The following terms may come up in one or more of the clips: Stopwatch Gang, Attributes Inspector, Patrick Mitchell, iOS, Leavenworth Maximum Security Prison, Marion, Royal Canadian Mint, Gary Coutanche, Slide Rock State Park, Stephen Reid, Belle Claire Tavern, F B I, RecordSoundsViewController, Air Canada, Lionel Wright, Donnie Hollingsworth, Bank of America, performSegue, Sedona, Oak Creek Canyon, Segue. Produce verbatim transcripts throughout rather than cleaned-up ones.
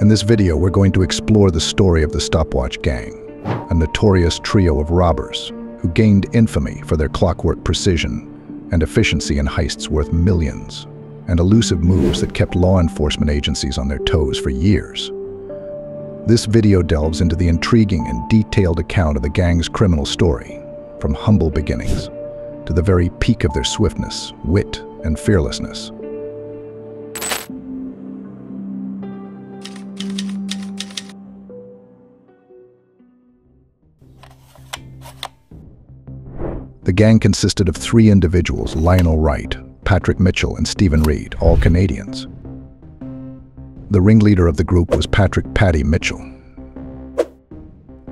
In this video, we're going to explore the story of the Stopwatch Gang, a notorious trio of robbers who gained infamy for their clockwork precision and efficiency in heists worth millions, and elusive moves that kept law enforcement agencies on their toes for years. This video delves into the intriguing and detailed account of the gang's criminal story, from humble beginnings to the very peak of their swiftness, wit, and fearlessness. The gang consisted of three individuals: Lionel Wright, Patrick Mitchell, and Stephen Reid, all Canadians. The ringleader of the group was Patrick "Patty" Mitchell.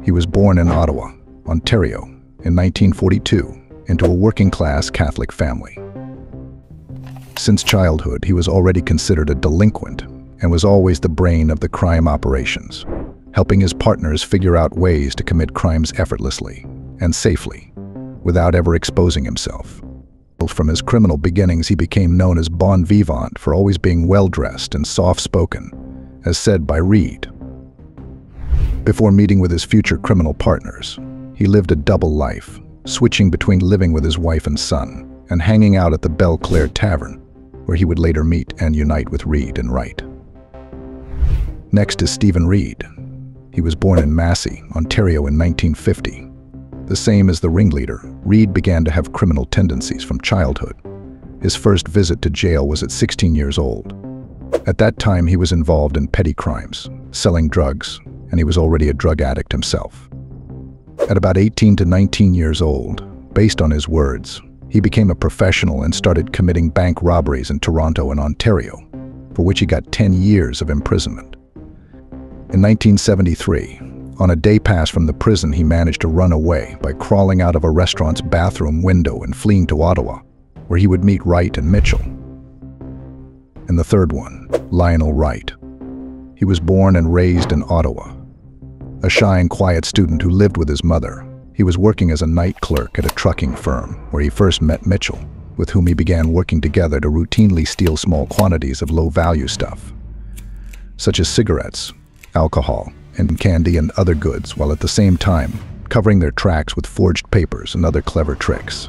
He was born in Ottawa, Ontario, in nineteen forty-two, into a working-class Catholic family. Since childhood, he was already considered a delinquent and was always the brain of the crime operations, helping his partners figure out ways to commit crimes effortlessly and safely, without ever exposing himself. From his criminal beginnings, he became known as Bon Vivant for always being well-dressed and soft-spoken, as said by Reid. Before meeting with his future criminal partners, he lived a double life, switching between living with his wife and son and hanging out at the Belle Claire Tavern, where he would later meet and unite with Reid and Wright. Next is Stephen Reid. He was born in Massey, Ontario in nineteen fifty. The same as the ringleader, Reid began to have criminal tendencies from childhood. His first visit to jail was at sixteen years old. At that time, he was involved in petty crimes, selling drugs, and he was already a drug addict himself. At about eighteen to nineteen years old, based on his words, he became a professional and started committing bank robberies in Toronto and Ontario, for which he got ten years of imprisonment. In nineteen seventy-three, on a day pass from the prison, he managed to run away by crawling out of a restaurant's bathroom window and fleeing to Ottawa, where he would meet Wright and Mitchell. And the third one, Lionel Wright. He was born and raised in Ottawa. A shy and quiet student who lived with his mother, he was working as a night clerk at a trucking firm, where he first met Mitchell, with whom he began working together to routinely steal small quantities of low-value stuff, such as cigarettes, alcohol, and candy and other goods, while at the same time covering their tracks with forged papers and other clever tricks.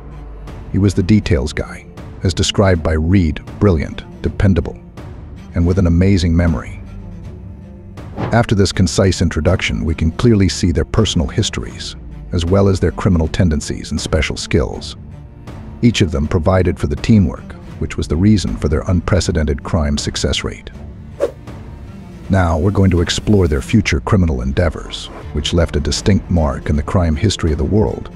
He was the details guy, as described by Reid, brilliant, dependable, and with an amazing memory. After this concise introduction, we can clearly see their personal histories, as well as their criminal tendencies and special skills. Each of them provided for the teamwork, which was the reason for their unprecedented crime success rate. Now, we're going to explore their future criminal endeavors, which left a distinct mark in the crime history of the world,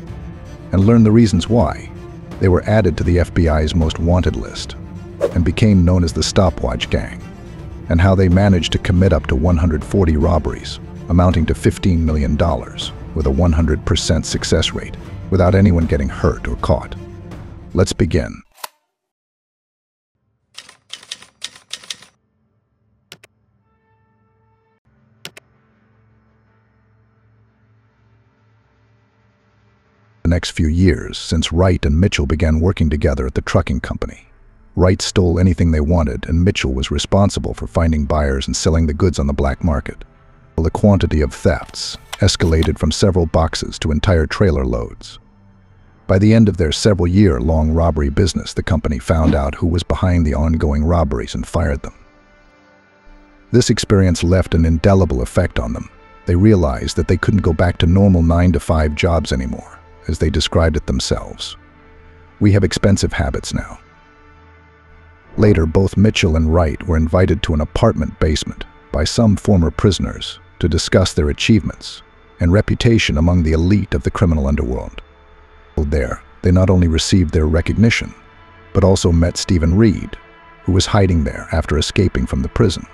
and learn the reasons why they were added to the F B I's most wanted list and became known as the Stopwatch Gang, and how they managed to commit up to one hundred forty robberies, amounting to fifteen million dollars, with a one hundred percent success rate, without anyone getting hurt or caught. Let's begin. The next few years, since Wright and Mitchell began working together at the trucking company, Wright stole anything they wanted, and Mitchell was responsible for finding buyers and selling the goods on the black market. The quantity of thefts escalated from several boxes to entire trailer loads. By the end of their several-year-long robbery business, the company found out who was behind the ongoing robberies and fired them. This experience left an indelible effect on them. They realized that they couldn't go back to normal nine to five jobs anymore, as they described it themselves. "We have expensive habits now." Later, both Mitchell and Wright were invited to an apartment basement by some former prisoners to discuss their achievements and reputation among the elite of the criminal underworld. There, they not only received their recognition, but also met Stephen Reid, who was hiding there after escaping from the prison.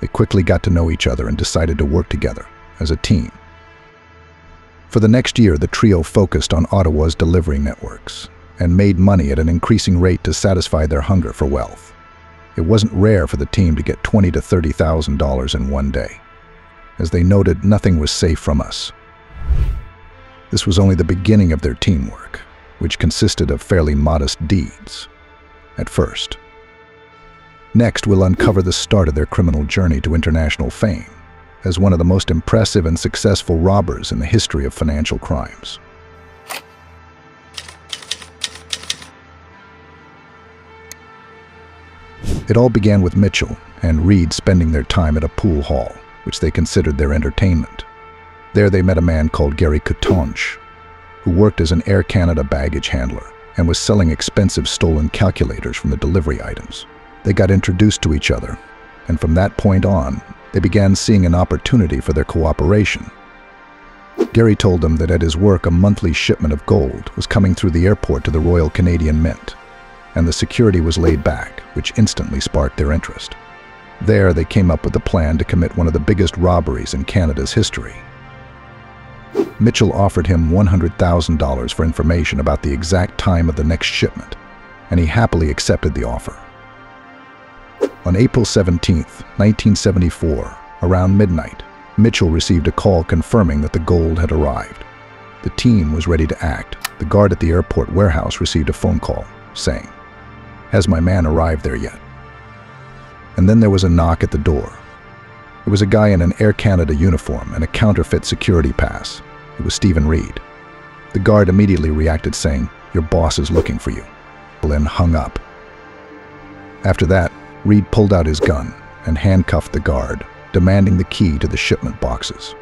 They quickly got to know each other and decided to work together as a team. For the next year, the trio focused on Ottawa's delivery networks and made money at an increasing rate to satisfy their hunger for wealth. It wasn't rare for the team to get twenty thousand to thirty thousand dollars in one day. As they noted, "Nothing was safe from us." This was only the beginning of their teamwork, which consisted of fairly modest deeds at first. Next, we'll uncover the start of their criminal journey to international fame as one of the most impressive and successful robbers in the history of financial crimes. It all began with Mitchell and Reid spending their time at a pool hall, which they considered their entertainment. There they met a man called Gary Coutanche, who worked as an Air Canada baggage handler and was selling expensive stolen calculators from the delivery items. They got introduced to each other, and from that point on, they began seeing an opportunity for their cooperation. Gary told them that at his work, a monthly shipment of gold was coming through the airport to the Royal Canadian Mint, and the security was laid back, which instantly sparked their interest. There, they came up with a plan to commit one of the biggest robberies in Canada's history. Mitchell offered him one hundred thousand dollars for information about the exact time of the next shipment, and he happily accepted the offer. On April seventeenth, nineteen seventy-four, around midnight, Mitchell received a call confirming that the gold had arrived. The team was ready to act. The guard at the airport warehouse received a phone call saying, "Has my man arrived there yet?" And then there was a knock at the door. It was a guy in an Air Canada uniform and a counterfeit security pass. It was Stephen Reid. The guard immediately reacted saying, "Your boss is looking for you." Glenn hung up. After that, Reid pulled out his gun and handcuffed the guard, demanding the key to the shipment boxes.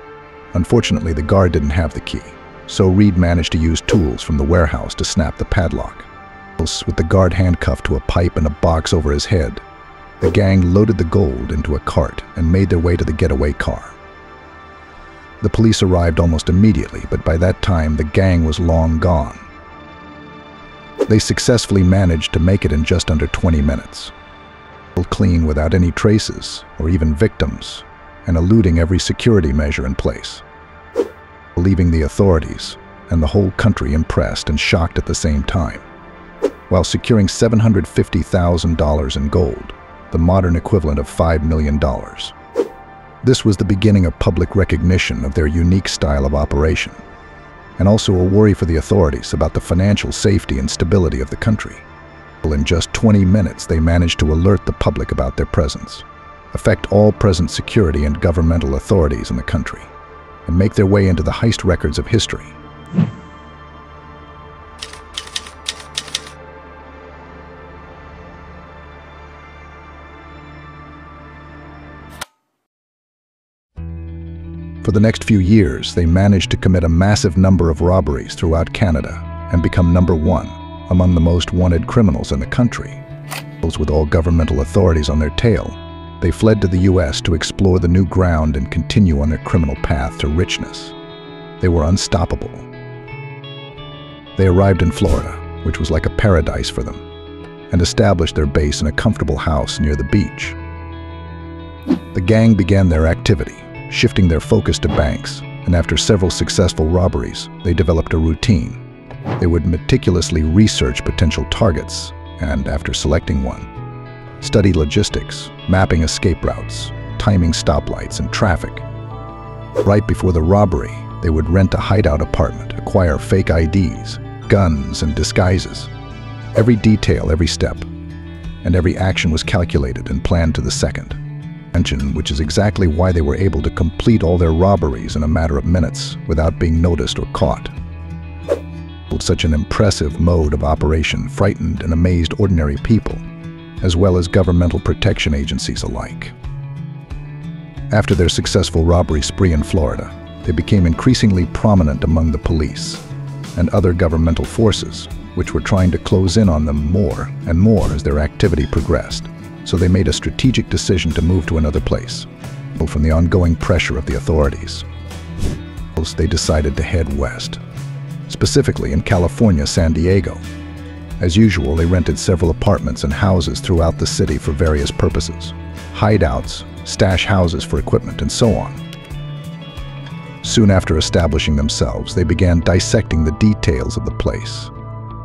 Unfortunately, the guard didn't have the key, so Reid managed to use tools from the warehouse to snap the padlock. With the guard handcuffed to a pipe and a box over his head, the gang loaded the gold into a cart and made their way to the getaway car. The police arrived almost immediately, but by that time, the gang was long gone. They successfully managed to make it in just under twenty minutes. Clean without any traces or even victims, and eluding every security measure in place, leaving the authorities and the whole country impressed and shocked at the same time. While securing seven hundred fifty thousand dollars in gold, the modern equivalent of five million dollars. This was the beginning of public recognition of their unique style of operation, and also a worry for the authorities about the financial safety and stability of the country. In just twenty minutes, they managed to alert the public about their presence, affect all present security and governmental authorities in the country, and make their way into the heist records of history. For the next few years, they managed to commit a massive number of robberies throughout Canada and become number one among the most wanted criminals in the country. With all governmental authorities on their tail, they fled to the U S to explore the new ground and continue on their criminal path to richness. They were unstoppable. They arrived in Florida, which was like a paradise for them, and established their base in a comfortable house near the beach. The gang began their activity, shifting their focus to banks, and after several successful robberies, they developed a routine. They would meticulously research potential targets and, after selecting one, study logistics, mapping escape routes, timing stoplights, and traffic. Right before the robbery, they would rent a hideout apartment, acquire fake I Ds, guns, and disguises. Every detail, every step, and every action was calculated and planned to the second, which is exactly why they were able to complete all their robberies in a matter of minutes without being noticed or caught. Such an impressive mode of operation frightened and amazed ordinary people, as well as governmental protection agencies alike. After their successful robbery spree in Florida, they became increasingly prominent among the police and other governmental forces, which were trying to close in on them more and more as their activity progressed, so they made a strategic decision to move to another place. From the ongoing pressure of the authorities, they decided to head west. Specifically in California, San Diego. As usual, they rented several apartments and houses throughout the city for various purposes, hideouts, stash houses for equipment, and so on. Soon after establishing themselves, they began dissecting the details of the place,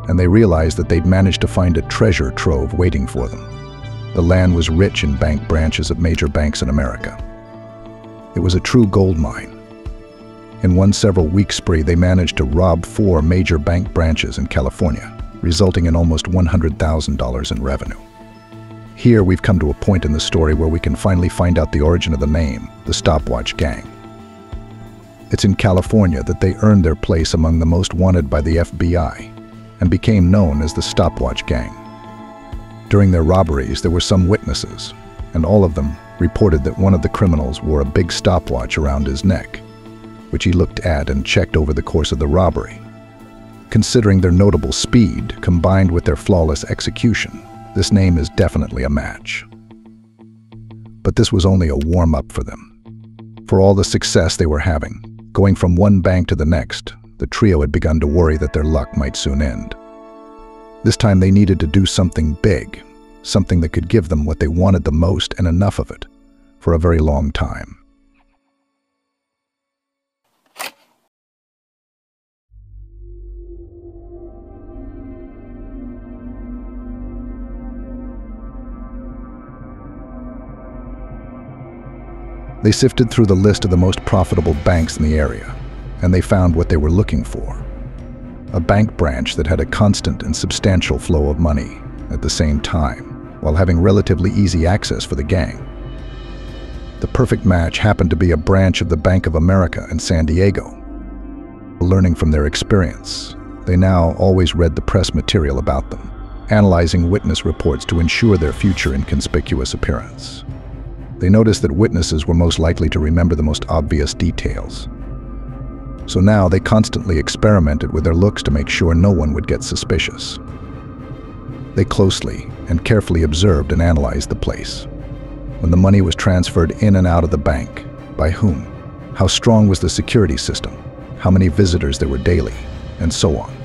and they realized that they'd managed to find a treasure trove waiting for them. The land was rich in bank branches of major banks in America. It was a true gold mine. In one several-week spree, they managed to rob four major bank branches in California, resulting in almost one hundred thousand dollars in revenue. Here we've come to a point in the story where we can finally find out the origin of the name, the Stopwatch Gang. It's in California that they earned their place among the most wanted by the F B I and became known as the Stopwatch Gang. During their robberies, there were some witnesses, and all of them reported that one of the criminals wore a big stopwatch around his neck, which he looked at and checked over the course of the robbery. Considering their notable speed combined with their flawless execution, this name is definitely a match. But this was only a warm-up for them. For all the success they were having, going from one bank to the next, the trio had begun to worry that their luck might soon end. This time they needed to do something big, something that could give them what they wanted the most and enough of it for a very long time. They sifted through the list of the most profitable banks in the area, and they found what they were looking for. A bank branch that had a constant and substantial flow of money at the same time, while having relatively easy access for the gang. The perfect match happened to be a branch of the Bank of America in San Diego. Learning from their experience, they now always read the press material about them, analyzing witness reports to ensure their future inconspicuous appearance. They noticed that witnesses were most likely to remember the most obvious details. So now they constantly experimented with their looks to make sure no one would get suspicious. They closely and carefully observed and analyzed the place. When the money was transferred in and out of the bank, by whom, how strong was the security system, how many visitors there were daily, and so on.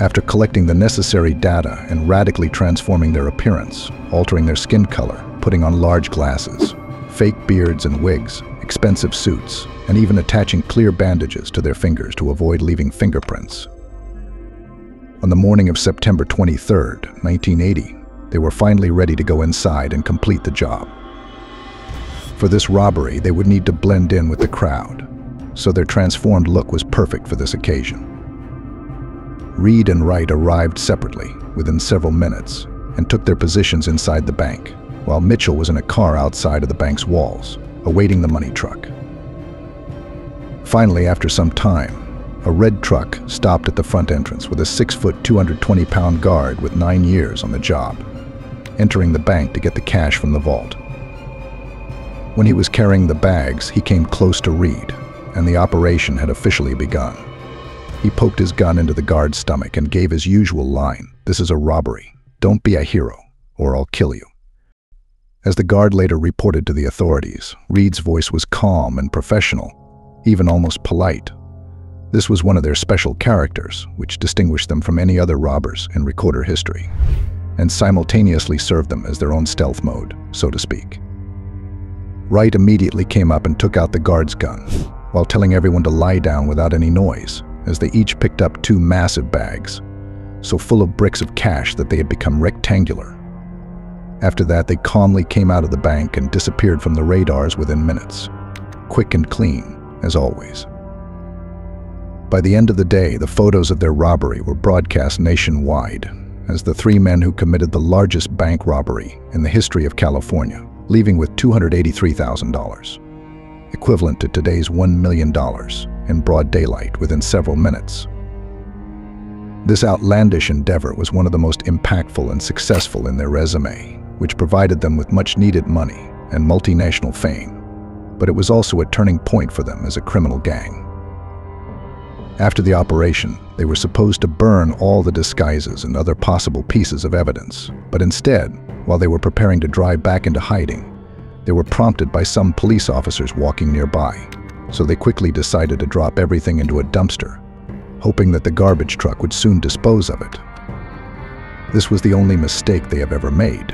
After collecting the necessary data and radically transforming their appearance, altering their skin color, putting on large glasses, fake beards and wigs, expensive suits, and even attaching clear bandages to their fingers to avoid leaving fingerprints. On the morning of September twenty-third, nineteen eighty, they were finally ready to go inside and complete the job. For this robbery, they would need to blend in with the crowd, so their transformed look was perfect for this occasion. Reid and Wright arrived separately within several minutes and took their positions inside the bank, while Mitchell was in a car outside of the bank's walls, awaiting the money truck. Finally, after some time, a red truck stopped at the front entrance with a six foot, two hundred twenty pound guard with nine years on the job, entering the bank to get the cash from the vault. When he was carrying the bags, he came close to Reid, and the operation had officially begun. He poked his gun into the guard's stomach and gave his usual line, "This is a robbery. Don't be a hero, or I'll kill you." As the guard later reported to the authorities, Reid's voice was calm and professional, even almost polite. This was one of their special characters, which distinguished them from any other robbers in recorder history, and simultaneously served them as their own stealth mode, so to speak. Wright immediately came up and took out the guard's gun, while telling everyone to lie down without any noise, as they each picked up two massive bags, so full of bricks of cash that they had become rectangular. After that, they calmly came out of the bank and disappeared from the radars within minutes, quick and clean, as always. By the end of the day, the photos of their robbery were broadcast nationwide as the three men who committed the largest bank robbery in the history of California, leaving with two hundred eighty-three thousand dollars. Equivalent to today's one million dollars in broad daylight within several minutes. This outlandish endeavor was one of the most impactful and successful in their resume, which provided them with much-needed money and multinational fame, but it was also a turning point for them as a criminal gang. After the operation, they were supposed to burn all the disguises and other possible pieces of evidence, but instead, while they were preparing to drive back into hiding, they were prompted by some police officers walking nearby, so they quickly decided to drop everything into a dumpster, hoping that the garbage truck would soon dispose of it. This was the only mistake they have ever made,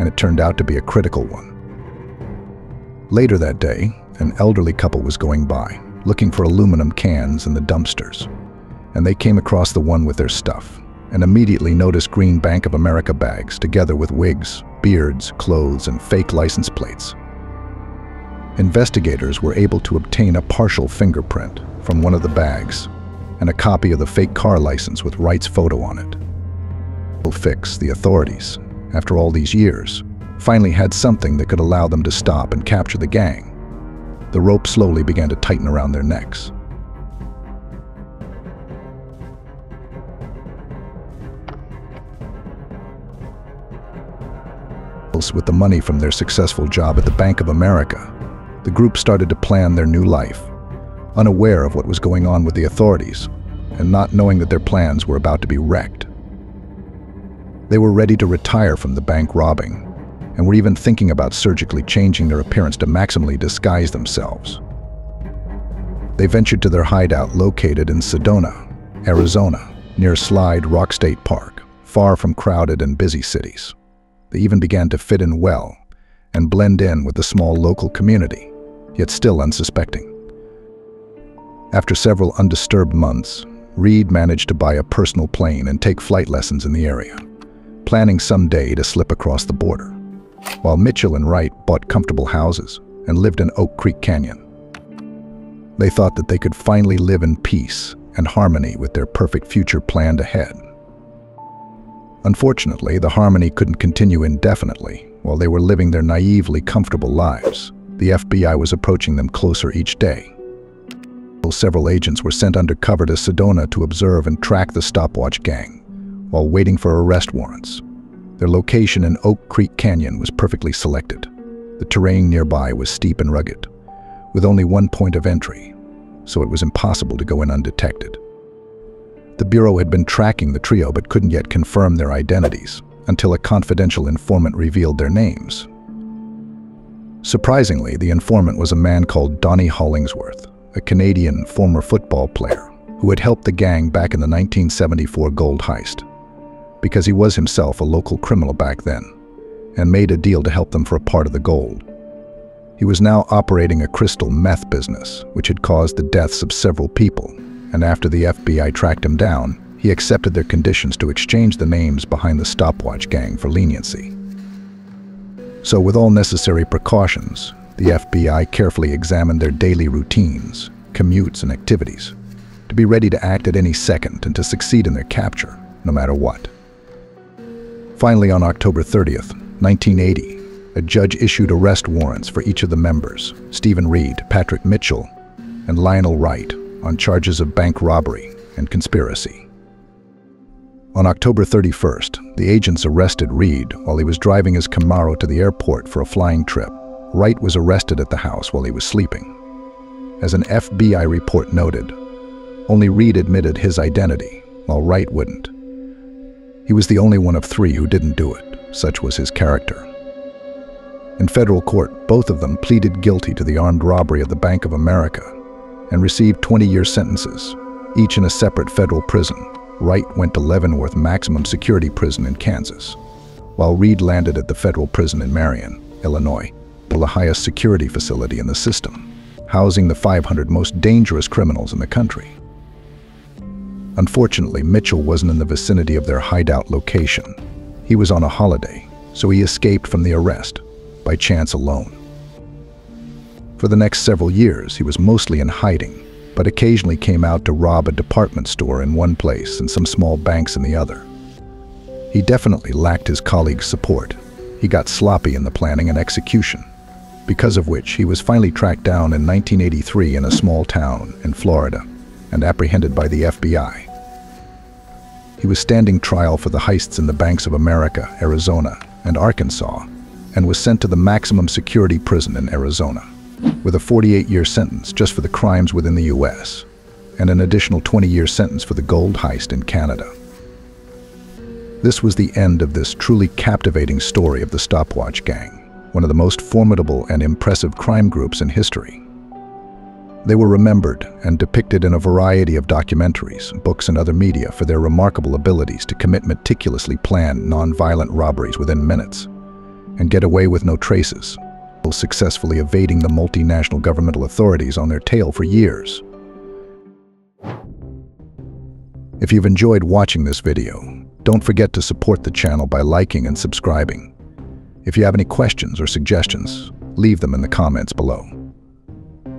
and it turned out to be a critical one. Later that day, an elderly couple was going by, looking for aluminum cans in the dumpsters, and they came across the one with their stuff, and immediately noticed green Bank of America bags together with wigs, beards, clothes, and fake license plates. Investigators were able to obtain a partial fingerprint from one of the bags and a copy of the fake car license with Wright's photo on it. Fix the authorities after all these years, finally had something that could allow them to stop and capture the gang. The rope slowly began to tighten around their necks. With the money from their successful job at the Bank of America, the group started to plan their new life, unaware of what was going on with the authorities and not knowing that their plans were about to be wrecked. They were ready to retire from the bank robbing and were even thinking about surgically changing their appearance to maximally disguise themselves. They ventured to their hideout located in Sedona, Arizona, near Slide Rock State Park, far from crowded and busy cities. They even began to fit in well and blend in with the small local community, yet still unsuspecting. After several undisturbed months, Reid managed to buy a personal plane and take flight lessons in the area, planning someday to slip across the border, while Mitchell and Wright bought comfortable houses and lived in Oak Creek Canyon. They thought that they could finally live in peace and harmony with their perfect future planned ahead. Unfortunately, the harmony couldn't continue indefinitely. While they were living their naively comfortable lives, the F B I was approaching them closer each day. Several agents were sent undercover to Sedona to observe and track the Stopwatch Gang while waiting for arrest warrants. Their location in Oak Creek Canyon was perfectly selected. The terrain nearby was steep and rugged, with only one point of entry, so it was impossible to go in undetected. The Bureau had been tracking the trio but couldn't yet confirm their identities until a confidential informant revealed their names. Surprisingly, the informant was a man called Donnie Hollingsworth, a Canadian former football player who had helped the gang back in the nineteen seventy-four gold heist, because he was himself a local criminal back then and made a deal to help them for a part of the gold. He was now operating a crystal meth business, which had caused the deaths of several people, and after the F B I tracked him down, he accepted their conditions to exchange the names behind the Stopwatch Gang for leniency. So with all necessary precautions, the F B I carefully examined their daily routines, commutes, and activities to be ready to act at any second and to succeed in their capture, no matter what. Finally, on October thirtieth, nineteen eighty, a judge issued arrest warrants for each of the members, Stephen Reid, Patrick Mitchell, and Lionel Wright, on charges of bank robbery and conspiracy. On October thirty-first, the agents arrested Reid while he was driving his Camaro to the airport for a flying trip. Wright was arrested at the house while he was sleeping. As an F B I report noted, only Reid admitted his identity, while Wright wouldn't. He was the only one of three who didn't do it, such was his character. In federal court, both of them pleaded guilty to the armed robbery of the Bank of America and received twenty-year sentences, each in a separate federal prison. Wright went to Leavenworth Maximum Security Prison in Kansas, while Reid landed at the federal prison in Marion, Illinois, the highest security facility in the system, housing the five hundred most dangerous criminals in the country. Unfortunately, Mitchell wasn't in the vicinity of their hideout location. He was on a holiday, so he escaped from the arrest, by chance alone. For the next several years, he was mostly in hiding, but occasionally came out to rob a department store in one place and some small banks in the other. He definitely lacked his colleagues' support. He got sloppy in the planning and execution, because of which he was finally tracked down in nineteen eighty-three in a small town in Florida and apprehended by the F B I. He was standing trial for the heists in the Banks of America, Arizona, and Arkansas, and was sent to the maximum security prison in Arizona, with a forty-eight-year sentence just for the crimes within the U S, and an additional twenty-year sentence for the gold heist in Canada. This was the end of this truly captivating story of the Stopwatch Gang, one of the most formidable and impressive crime groups in history. They were remembered and depicted in a variety of documentaries, books, and other media for their remarkable abilities to commit meticulously planned, non-violent robberies within minutes and get away with no traces, while successfully evading the multinational governmental authorities on their tail for years. If you've enjoyed watching this video, don't forget to support the channel by liking and subscribing. If you have any questions or suggestions, leave them in the comments below.